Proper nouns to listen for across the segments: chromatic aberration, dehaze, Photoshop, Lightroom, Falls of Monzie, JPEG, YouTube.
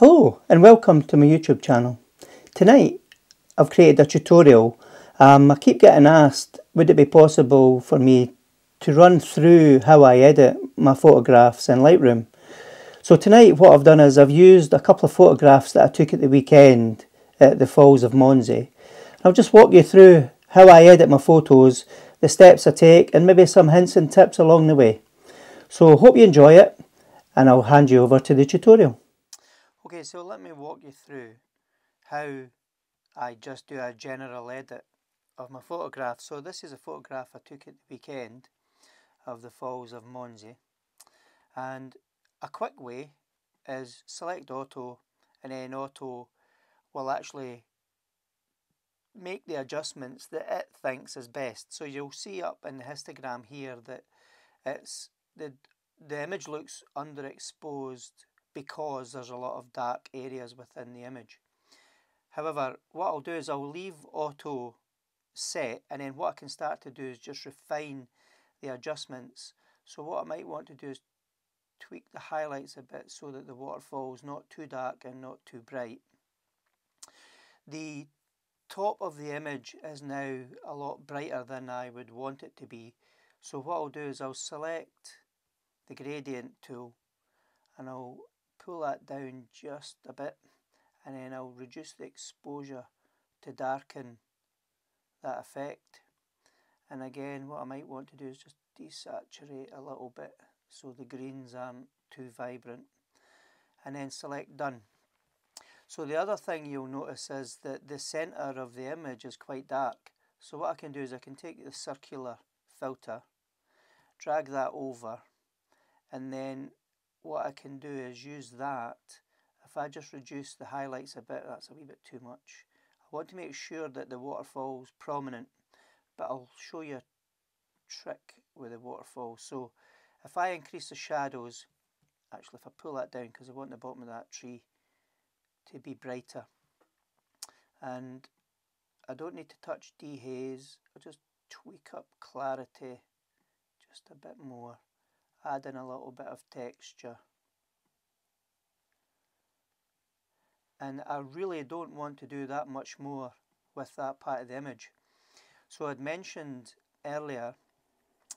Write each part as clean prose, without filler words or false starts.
Hello and welcome to my YouTube channel. Tonight I've created a tutorial. I keep getting asked, would it be possible for me to run through how I edit my photographs in Lightroom? So tonight what I've done is I've used a couple of photographs that I took at the weekend at the Falls of Monzie. I'll just walk you through how I edit my photos, the steps I take, and maybe some hints and tips along the way. So hope you enjoy it, and I'll hand you over to the tutorial. Okay, so let me walk you through how I just do a general edit of my photograph. So this is a photograph I took at the weekend of the Falls of Monzie, and a quick way is select auto, and then auto will actually make the adjustments that it thinks is best. So you'll see up in the histogram here that it's the image looks underexposed because there's a lot of dark areas within the image. However, what I'll do is I'll leave auto set, and then what I can start to do is just refine the adjustments. So what I might want to do is tweak the highlights a bit so that the waterfall is not too dark and not too bright. The top of the image is now a lot brighter than I would want it to be. So what I'll do is I'll select the gradient tool and I'll pull that down just a bit, and then I'll reduce the exposure to darken that effect. And again, what I might want to do is just desaturate a little bit so the greens aren't too vibrant, and then select done. So the other thing you'll notice is that the center of the image is quite dark. So what I can do is I can take the circular filter, drag that over, and then what I can do is use that. If I just reduce the highlights a bit, that's a wee bit too much. I want to make sure that the waterfall's prominent, but I'll show you a trick with the waterfall. So if I increase the shadows, actually if I pull that down, because I want the bottom of that tree to be brighter, and I don't need to touch dehaze, I'll just tweak up clarity just a bit more, add in a little bit of texture. And I really don't want to do that much more with that part of the image. So I'd mentioned earlier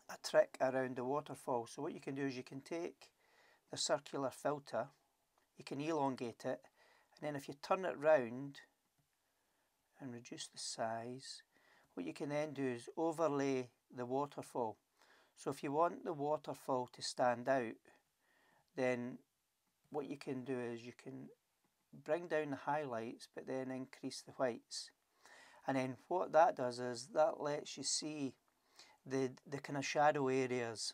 a trick around the waterfall. So what you can do is you can take the circular filter, you can elongate it, and then if you turn it round and reduce the size, what you can then do is overlay the waterfall. So if you want the waterfall to stand out, then what you can do is you can bring down the highlights but then increase the whites. And then what that does is that lets you see the kind of shadow areas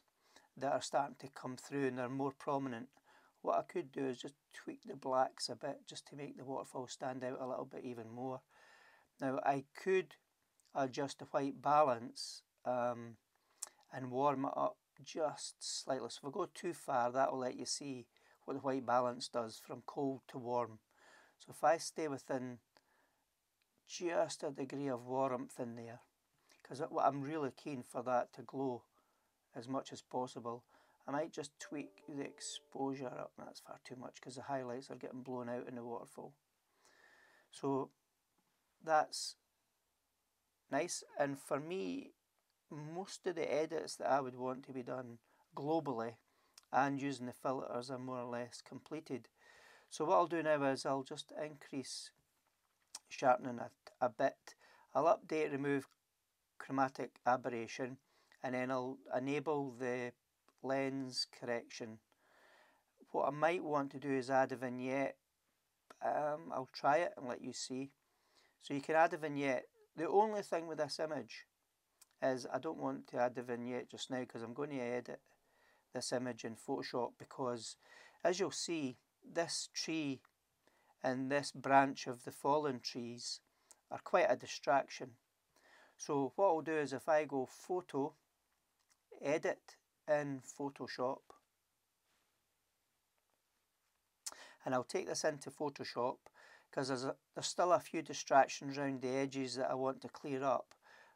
that are starting to come through and they're more prominent. What I could do is just tweak the blacks a bit just to make the waterfall stand out a little bit even more. Now I could adjust the white balance and warm it up just slightly. So if I go too far, that will let you see what the white balance does from cold to warm. So if I stay within just a degree of warmth in there, because what I'm really keen for that to glow as much as possible. I might just tweak the exposure up. That's far too much because the highlights are getting blown out in the waterfall. So that's nice. And for me, most of the edits that I would want to be done globally and using the filters are more or less completed. So what I'll do now is I'll just increase sharpening a bit. I'll update, remove chromatic aberration, and then I'll enable the lens correction. What I might want to do is add a vignette. I'll try it and let you see. So you can add a vignette. The only thing with this image is I don't want to add the vignette just now because I'm going to edit this image in Photoshop, because as you'll see, this tree and this branch of the fallen trees are quite a distraction. So what I'll do is if I go photo, edit in Photoshop, and I'll take this into Photoshop because there's still a few distractions around the edges that I want to clear up.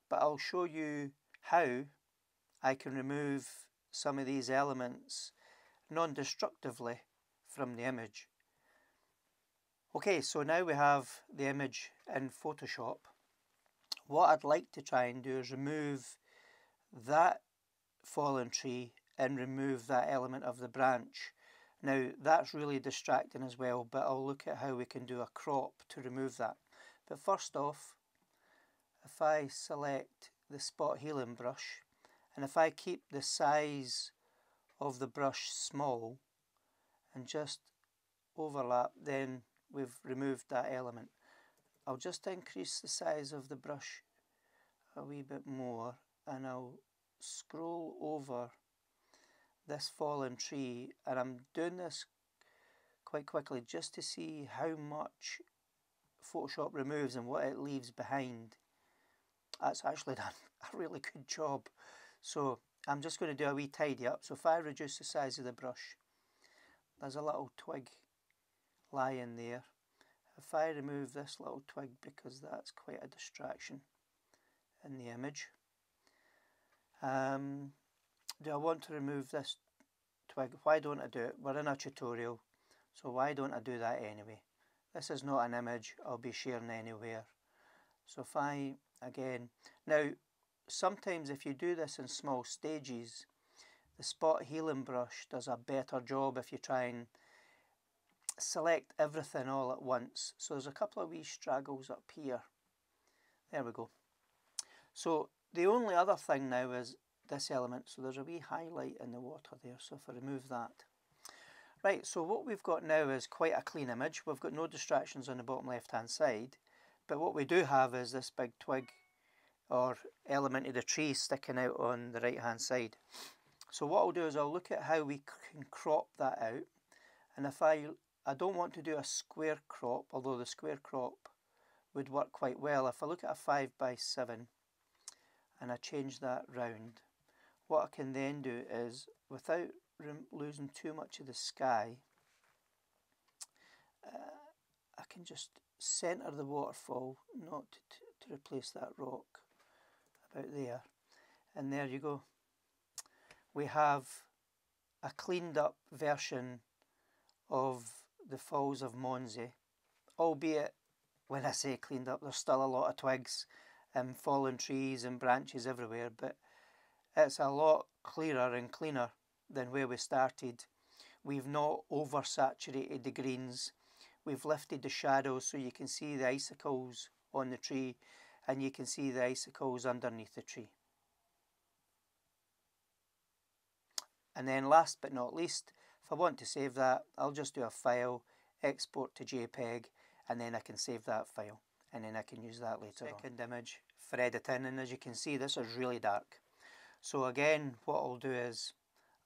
But I'll show you how I can remove some of these elements non-destructively from the image. Okay, so now we have the image in Photoshop. What I'd like to try and do is remove that fallen tree and remove that element of the branch. Now that's really distracting as well, but I'll look at how we can do a crop to remove that. But first off, if I select the spot healing brush, and if I keep the size of the brush small and just overlap, then we've removed that element. I'll just increase the size of the brush a wee bit more, and I'll scroll over this fallen tree, and I'm doing this quite quickly just to see how much Photoshop removes and what it leaves behind. That's actually done a really good job. So I'm just going to do a wee tidy up. So if I reduce the size of the brush, there's a little twig lying there. If I remove this little twig, because that's quite a distraction in the image. Do I want to remove this twig? Why don't I do it? We're in a tutorial, so why don't I do that anyway? This is not an image I'll be sharing anywhere. So if I, again, now sometimes if you do this in small stages, the spot healing brush does a better job if you try and select everything all at once. So there's a couple of wee straggles up here. There we go. So the only other thing now is this element. So there's a wee highlight in the water there. So if I remove that. Right, so what we've got now is quite a clean image. We've got no distractions on the bottom left hand side. But what we do have is this big twig or element of the tree sticking out on the right hand side. So what I'll do is I'll look at how we can crop that out. And if I don't want to do a square crop, although the square crop would work quite well. If I look at a 5 by 7 and I change that round, what I can then do is, without losing too much of the sky, I can just centre the waterfall, not to replace that rock, about there. And there you go. We have a cleaned up version of the Falls of Monzie, albeit when I say cleaned up, there's still a lot of twigs and fallen trees and branches everywhere, but it's a lot clearer and cleaner than where we started. We've not oversaturated the greens, we've lifted the shadows so you can see the icicles on the tree and you can see the icicles underneath the tree. And then last but not least, if I want to save that, I'll just do a file, export to JPEG, and then I can save that file, and then I can use that later on. Second image for editing, and as you can see, this is really dark. So again, what I'll do is,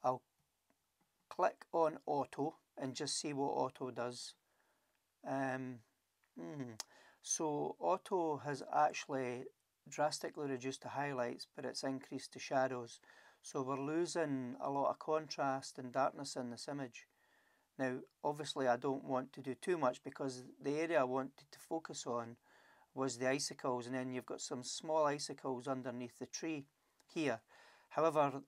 I'll click on auto, and just see what auto does. So auto has actually drastically reduced the highlights, but it's increased the shadows. So we're losing a lot of contrast and darkness in this image. Now, obviously I don't want to do too much because the area I wanted to focus on was the icicles, and then you've got some small icicles underneath the tree here. However,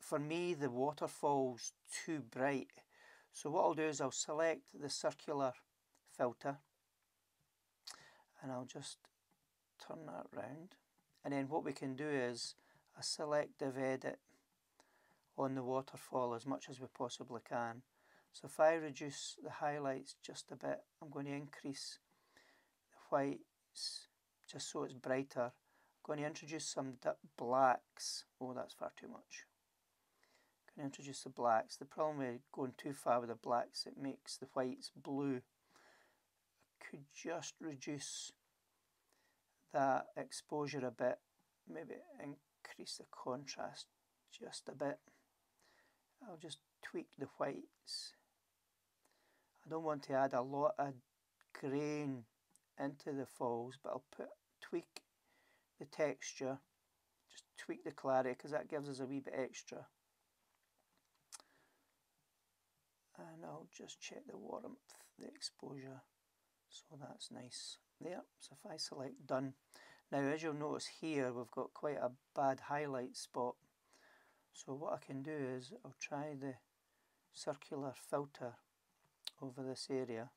for me, the waterfall's too bright. So what I'll do is I'll select the circular filter and I'll just turn that round. And then what we can do is a selective edit on the waterfall as much as we possibly can. So if I reduce the highlights just a bit, I'm going to increase the whites just so it's brighter. I'm going to introduce some blacks. Oh, that's far too much. I'm going to introduce the blacks. The problem with going too far with the blacks, it makes the whites blue. I could just reduce that exposure a bit, maybe increase the contrast just a bit. I'll just tweak the whites. I don't want to add a lot of grain into the falls, but I'll tweak the texture, just tweak the clarity, because that gives us a wee bit extra. And I'll just check the warmth, the exposure, so that's nice. There, so if I select done. Now as you'll notice here, we've got quite a bad highlight spot. So what I can do is, I'll try the circular filter over this area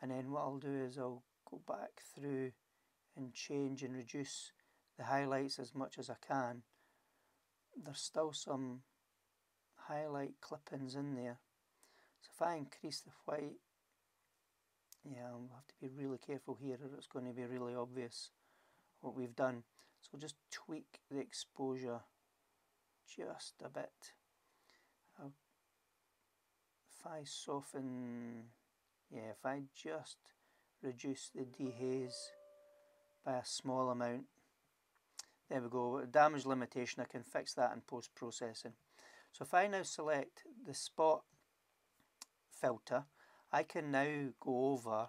and then what I'll do is I'll go back through and change and reduce the highlights as much as I can. There's still some highlight clippings in there, so if I increase the white, yeah, I'll have to be really careful here or it's going to be really obvious what we've done. So we'll just tweak the exposure just a bit. If I soften, yeah, if I just reduce the dehaze by a small amount, there we go. Damage limitation, I can fix that in post-processing. So if I now select the spot filter, I can now go over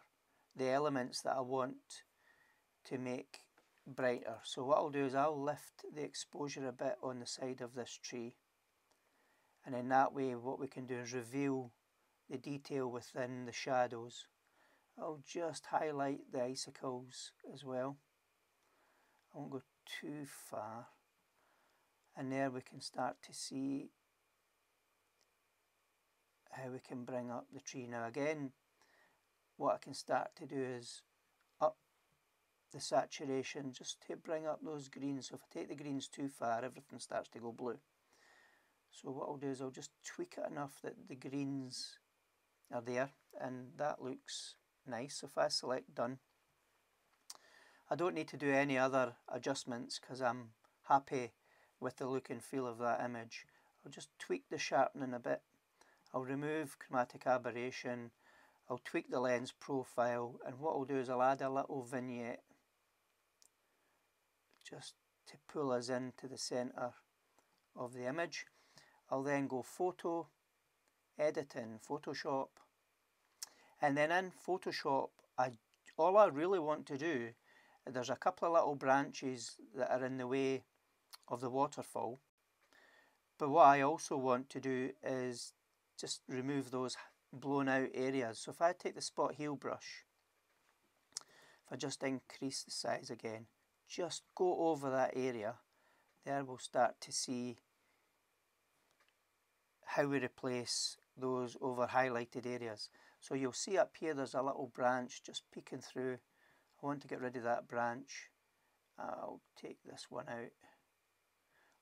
the elements that I want to make brighter. So what I'll do is I'll lift the exposure a bit on the side of this tree, and then that way what we can do is reveal the detail within the shadows. I'll just highlight the icicles as well. I won't go too far, and there we can start to see how we can bring up the tree. Now again, what I can start to do is up the saturation just to bring up those greens. So if I take the greens too far, everything starts to go blue. So what I'll do is I'll just tweak it enough that the greens are there, and that looks nice. If I select done, I don't need to do any other adjustments because I'm happy with the look and feel of that image. I'll just tweak the sharpening a bit. I'll remove chromatic aberration, I'll tweak the lens profile, and what I'll do is I'll add a little vignette just to pull us into the centre of the image. I'll then go Photo, Editing, Photoshop, and then in Photoshop, all I really want to do, there's a couple of little branches that are in the way of the waterfall, but what I also want to do is just remove those blown out areas. So if I take the spot heel brush, if I just increase the size again, just go over that area, there we'll start to see how we replace those over highlighted areas. So you'll see up here there's a little branch just peeking through. I want to get rid of that branch. I'll take this one out.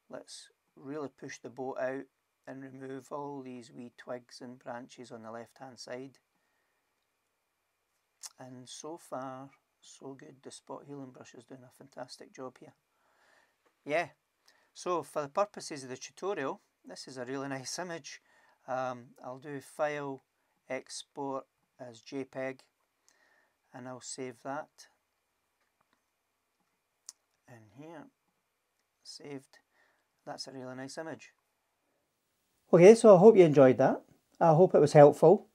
Let's really push the boat out and remove all these wee twigs and branches on the left hand side. And so far so good. The spot healing brush is doing a fantastic job here. Yeah, so for the purposes of the tutorial, this is a really nice image. I'll do File, Export as JPEG, and I'll save that in here. Saved. That's a really nice image. Okay, so I hope you enjoyed that. I hope it was helpful.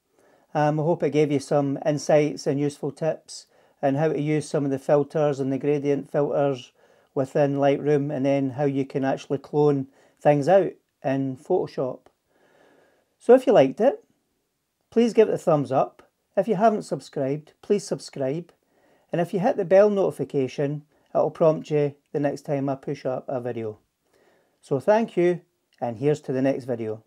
I hope it gave you some insights and useful tips on how to use some of the filters and the gradient filters within Lightroom, and then how you can actually clone things out in Photoshop. So if you liked it, please give it a thumbs up. If you haven't subscribed, please subscribe. And if you hit the bell notification, it'll prompt you the next time I push up a video. So thank you. And here's to the next video.